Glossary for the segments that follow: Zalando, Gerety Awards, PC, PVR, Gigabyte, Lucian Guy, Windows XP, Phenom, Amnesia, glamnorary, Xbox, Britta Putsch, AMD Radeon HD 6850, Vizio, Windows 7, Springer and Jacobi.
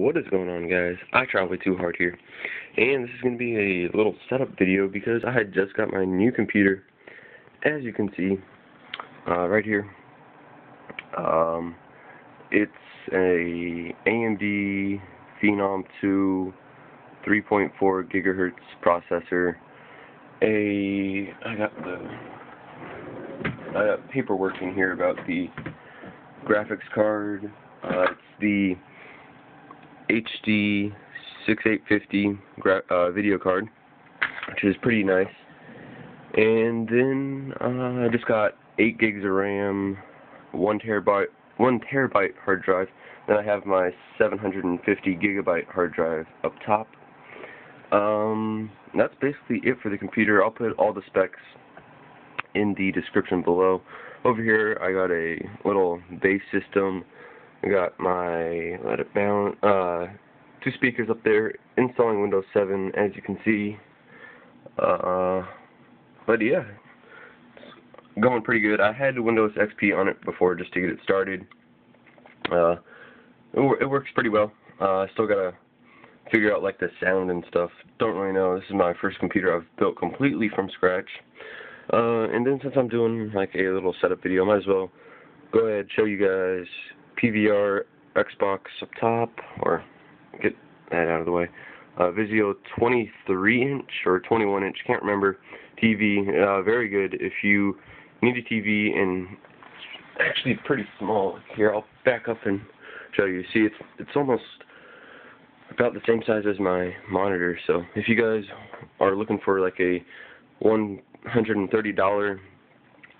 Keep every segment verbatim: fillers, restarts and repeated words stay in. What is going on, guys? I try way too hard here, and this is going to be a little setup video because I had just got my new computer, as you can see, uh, right here. Um, it's a A M D Phenom two three point four gigahertz processor. A I got the I got paperwork in here about the graphics card. Uh, it's the H D sixty-eight fifty gra uh, video card, which is pretty nice. And then uh, I just got eight gigs of RAM, one terabyte, one terabyte hard drive. Then I have my seven hundred fifty gigabyte hard drive up top. Um, that's basically it for the computer. I'll put all the specs in the description below. Over here, I got a little bass system. I got my let it bounce, uh, two speakers up there, installing Windows seven, as you can see. Uh, but yeah, it's going pretty good. I had Windows X P on it before just to get it started. Uh, it, it works pretty well. Uh, I still gotta figure out like the sound and stuff. Don't really know. This is my first computer I've built completely from scratch. Uh, and then since I'm doing like a little setup video, I might as well go ahead and show you guys P V R, Xbox up top, or get that out of the way, uh, Vizio twenty-three inch or twenty-one inch, can't remember, T V, uh, very good if you need a T V, and actually pretty small. Here, I'll back up and show you. See, it's, it's almost about the same size as my monitor, so if you guys are looking for like a one hundred thirty dollar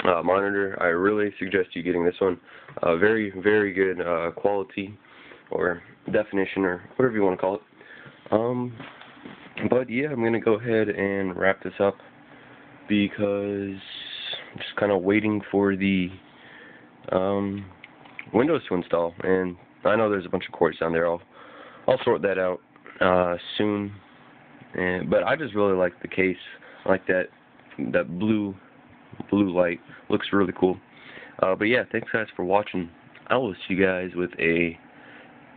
Uh, monitor, I really suggest you getting this one. Uh, very, very good uh, quality or definition or whatever you want to call it. Um, but yeah, I'm going to go ahead and wrap this up because I'm just kind of waiting for the um, Windows to install. And I know there's a bunch of cords down there. I'll, I'll sort that out uh, soon. And, but I just really like the case. I like that, that blue blue light, looks really cool. Uh, but yeah, thanks guys for watching. I will see you guys with a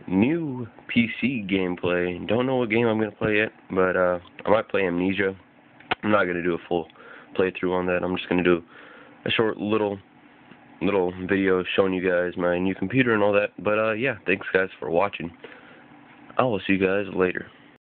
new P C gameplay. Don't know what game I'm gonna play yet, but uh, I might play Amnesia. I'm not gonna do a full playthrough on that. I'm just gonna do a short little little video showing you guys my new computer and all that. But uh, yeah, thanks guys for watching. I will see you guys later.